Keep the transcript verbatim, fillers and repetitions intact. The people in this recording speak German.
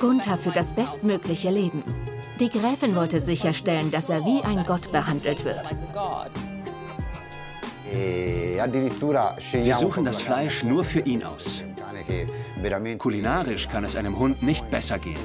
Gunther für das bestmögliche Leben. Die Gräfin wollte sicherstellen, dass er wie ein Gott behandelt wird. Wir suchen das Fleisch nur für ihn aus. Kulinarisch kann es einem Hund nicht besser gehen.